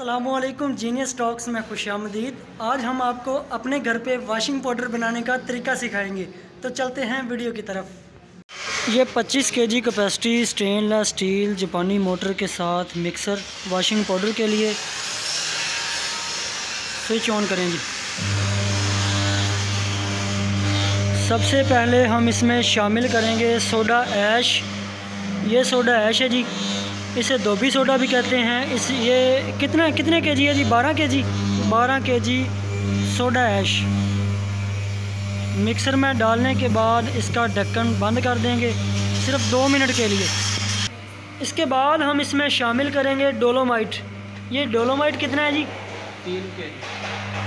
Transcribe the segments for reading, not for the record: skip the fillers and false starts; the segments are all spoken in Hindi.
अस्सलामुअलैकुम जीनियस टॉक्स में खुशामदीद। आज हम आपको अपने घर पे वाशिंग पाउडर बनाने का तरीका सिखाएंगे, तो चलते हैं वीडियो की तरफ। ये 25 केजी कैपेसिटी स्टेनलेस स्टील जापानी मोटर के साथ मिक्सर वाशिंग पाउडर के लिए स्विच ऑन करेंगे। सबसे पहले हम इसमें शामिल करेंगे सोडा ऐश। ये सोडा ऐश है जी, इसे धोबी सोडा भी कहते हैं। इस ये कितने केजी है जी? 12 केजी सोडा ऐश मिक्सर में डालने के बाद इसका ढक्कन बंद कर देंगे सिर्फ 2 मिनट के लिए। इसके बाद हम इसमें शामिल करेंगे डोलोमाइट। ये डोलोमाइट कितना है जी?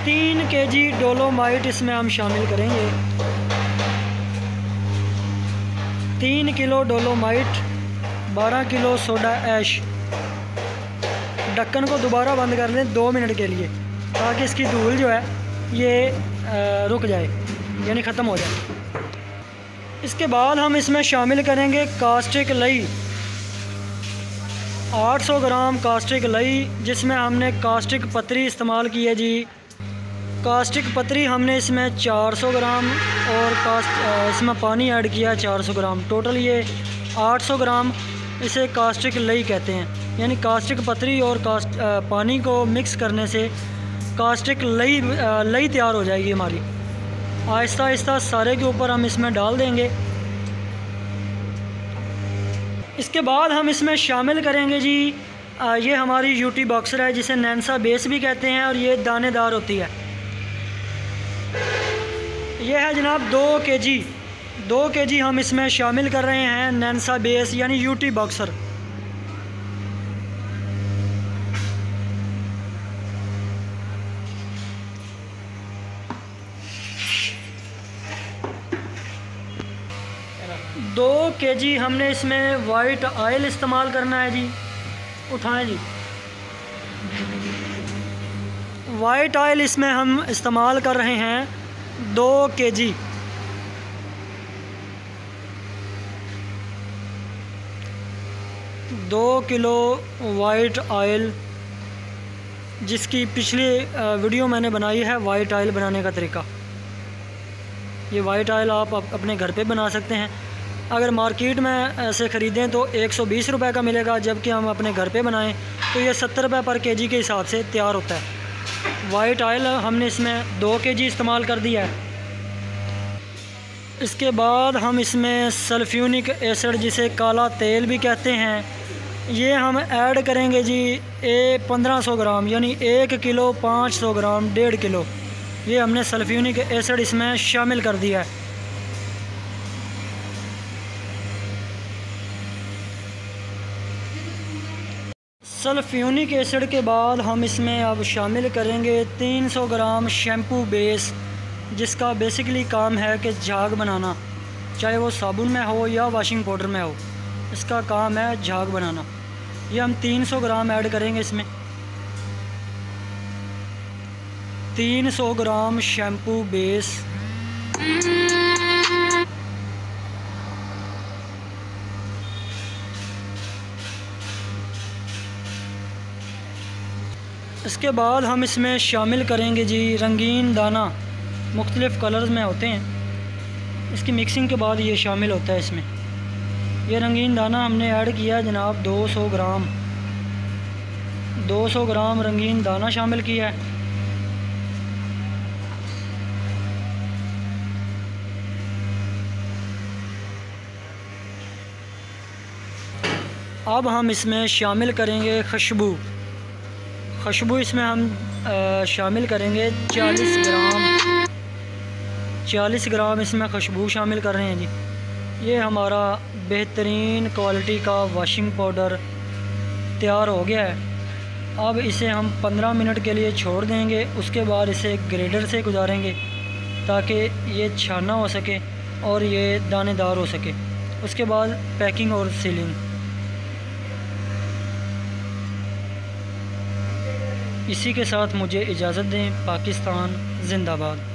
3 केजी डोलोमाइट इसमें हम शामिल करेंगे। 3 kilo dolomite, 12 kilo soda ash. ढक्कन को दोबारा बंद कर दें 2 मिनट के लिए, ताकि इसकी धूल जो है ये रुक जाए, यानी ख़त्म हो जाए। इसके बाद हम इसमें शामिल करेंगे कास्टिक लई। 800 ग्राम कास्टिक लई, जिसमें हमने कास्टिक पत्री इस्तेमाल की है जी। कास्टिक पत्री हमने इसमें 400 ग्राम और इसमें पानी ऐड किया 400 ग्राम, टोटल ये 800 ग्राम। इसे कास्टिक लई कहते हैं, यानी कास्टिक पत्री और पानी को मिक्स करने से कास्टिक लई तैयार हो जाएगी हमारी। आहिस्ता आहिस्ता सारे के ऊपर हम इसमें डाल देंगे। इसके बाद हम इसमें शामिल करेंगे जी ये हमारी यूटी बॉक्सर है, जिसे नैनसा बेस भी कहते हैं, और ये दानेदार होती है। ये है जनाब 2 केजी। 2 केजी हम इसमें शामिल कर रहे हैं नैनसा बेस, यानी यूटी बॉक्सर। दो केजी हमने इसमें वाइट ऑयल इस्तेमाल करना है जी। उठाएं जी, वाइट ऑयल इसमें हम इस्तेमाल कर रहे हैं 2 केजी। दो किलो वाइट ऑयल, जिसकी पिछली वीडियो मैंने बनाई है वाइट ऑयल बनाने का तरीका। ये वाइट ऑयल आप अपने घर पे बना सकते हैं। अगर मार्केट में से ख़रीदें तो 120 रुपए का मिलेगा, जबकि हम अपने घर पे बनाएं तो ये 70 रुपए पर केजी के हिसाब से तैयार होता है। वाइट ऑयल हमने इसमें 2 केजी इस्तेमाल कर दिया है। इसके बाद हम इसमें सल्फ्यूनिक एसिड, जिसे काला तेल भी कहते हैं, ये हम ऐड करेंगे जी 1500 ग्राम, यानी 1 किलो 500 ग्राम, 1.5 किलो। ये हमने सल्फ्यूनिक एसिड इसमें शामिल कर दिया है। सल्फ्यूनिक एसिड के बाद हम इसमें अब शामिल करेंगे 300 ग्राम शैम्पू बेस, जिसका बेसिकली काम है कि झाग बनाना, चाहे वो साबुन में हो या वाशिंग पाउडर में हो, इसका काम है झाग बनाना। ये हम 300 ग्राम ऐड करेंगे इसमें। 300 ग्राम शैम्पू बेस, इसके बाद हम इसमें शामिल करेंगे जी रंगीन दाना। मुख्तलिफ़ कलर्स में होते हैं, इसकी मिक्सिंग के बाद ये शामिल होता है इसमें। यह रंगीन दाना हमने ऐड किया जनाब 200 ग्राम। 200 ग्राम रंगीन दाना शामिल किया है। अब हम इसमें शामिल करेंगे खुशबू। खुशबू इसमें हम शामिल करेंगे 40 ग्राम इसमें खुशबू शामिल कर रहे हैं जी। ये हमारा बेहतरीन क्वालिटी का वाशिंग पाउडर तैयार हो गया है। अब इसे हम 15 मिनट के लिए छोड़ देंगे, उसके बाद इसे ग्रेडर से गुजारेंगे ताकि ये छाना हो सके और ये दानेदार हो सके। उसके बाद पैकिंग और सीलिंग। इसी के साथ मुझे इजाज़त दें। पाकिस्तान जिंदाबाद।